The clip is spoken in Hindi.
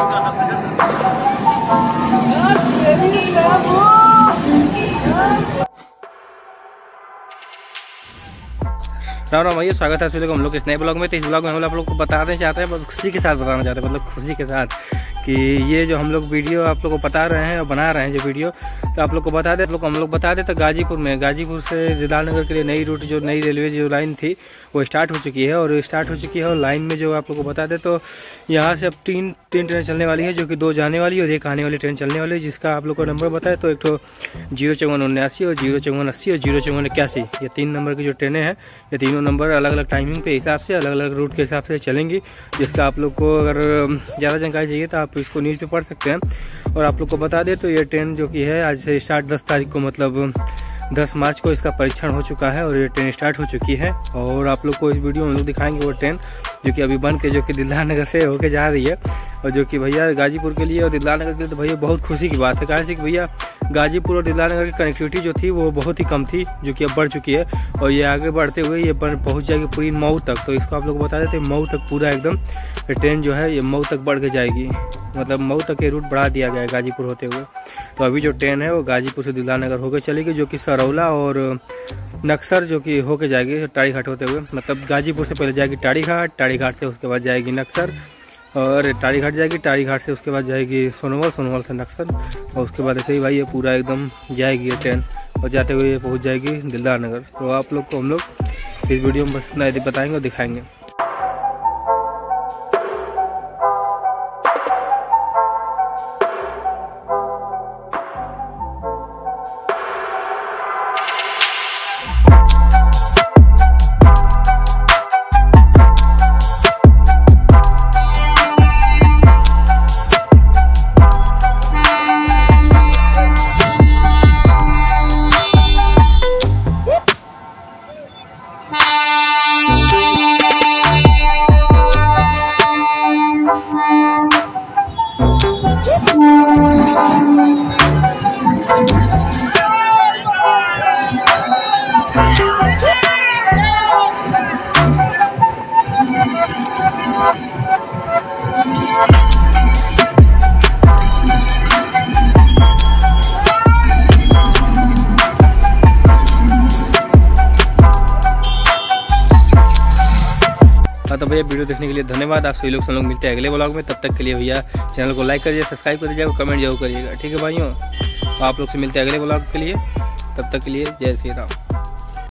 राम राम भैया, स्वागत है आप सभी लोग हम लोग इस नए ब्लॉग में। तो इस ब्लॉग में हम लोग आपको बताना चाहते हैं, बहुत खुशी के साथ बताना चाहते हैं, मतलब खुशी के साथ कि ये जो हम लोग वीडियो आप लोग को बता रहे हैं और बना रहे हैं जो वीडियो, तो आप लोग को बता दें, तो गाजीपुर में, गाजीपुर से दिलदारनगर के लिए नई रूट, जो नई रेलवे जो लाइन थी वो स्टार्ट हो चुकी है और लाइन में जो आप लोग को बता दें तो यहाँ से अब तीन ट्रेन चलने वाली है, जो कि दो जाने वाली और एक आने वाली ट्रेन चलने वाली है, जिसका आप लोग को नंबर बताए तो एक तो 05479 और 05480 और 05481, ये तीन नंबर की जो ट्रेनें हैं, ये तीनों नंबर अलग अलग टाइमिंग के हिसाब से, अलग अलग रूट के हिसाब से चलेंगी, जिसका आप लोग को अगर ज़्यादा जानकारी चाहिए तो आप इसको न्यूज़ पे पढ़ सकते हैं। और आप लोग को बता दें तो ये ट्रेन जो कि है आज से स्टार्ट 10 तारीख को, मतलब 10 मार्च को इसका परीक्षण हो चुका है और ये ट्रेन स्टार्ट हो चुकी है। और आप लोग को इस वीडियो में हम लोग दिखाएंगे वो ट्रेन जो कि अभी बन के, जो कि दिलदारनगर से होके जा रही है, और जो कि भैया गाजीपुर के लिए और दिलदारनगर के लिए तो भैया बहुत खुशी की बात है। कहा कि भैया गाजीपुर और दिलदारनगर की कनेक्टिविटी जो थी वो बहुत ही कम थी, जो कि अब बढ़ चुकी है और ये आगे बढ़ते हुए ये पहुँच जाएगी पूरी मऊ तक। तो इसको आप लोग बता देते हैं, मऊ तक पूरा एकदम ट्रेन जो है ये मऊ तक बढ़ के जाएगी, मतलब मऊ तक ये रूट बढ़ा दिया गया है गाजीपुर होते हुए। तो अभी जो ट्रेन है वो गाजीपुर से दिलदारनगर होकर चलेगी, जो कि सरोला और नक्सर जो कि होके जाएगी टाड़ीघाट होते हुए, मतलब गाजीपुर से पहले जाएगी टाड़ीघाट, टाड़ीघाट से उसके बाद जाएगी नक्सर और टाड़ीघाट जाएगी, टाड़ीघाट से उसके बाद जाएगी सोनवल, सोनवल से नक्सर और उसके बाद ऐसे ही भाई ये पूरा एकदम जाएगी ये ट्रेन और जाते हुए ये पहुँच जाएगी दिलदारनगर। तो आप लोग को हम लोग इस वीडियो में बस इतना बताएँगे और दिखाएँगे। तो भैया वीडियो देखने के लिए धन्यवाद आप सभी लोग, सब लोग मिलते हैं अगले ब्लॉग में। तब तक के लिए भैया चैनल को लाइक करिए, सब्सक्राइब कर दीजिएगा, कमेंट जरूर करिएगा, ठीक है भाइयों। आप लोग से मिलते हैं अगले ब्लॉग के लिए, तब तक के लिए जय श्री राम।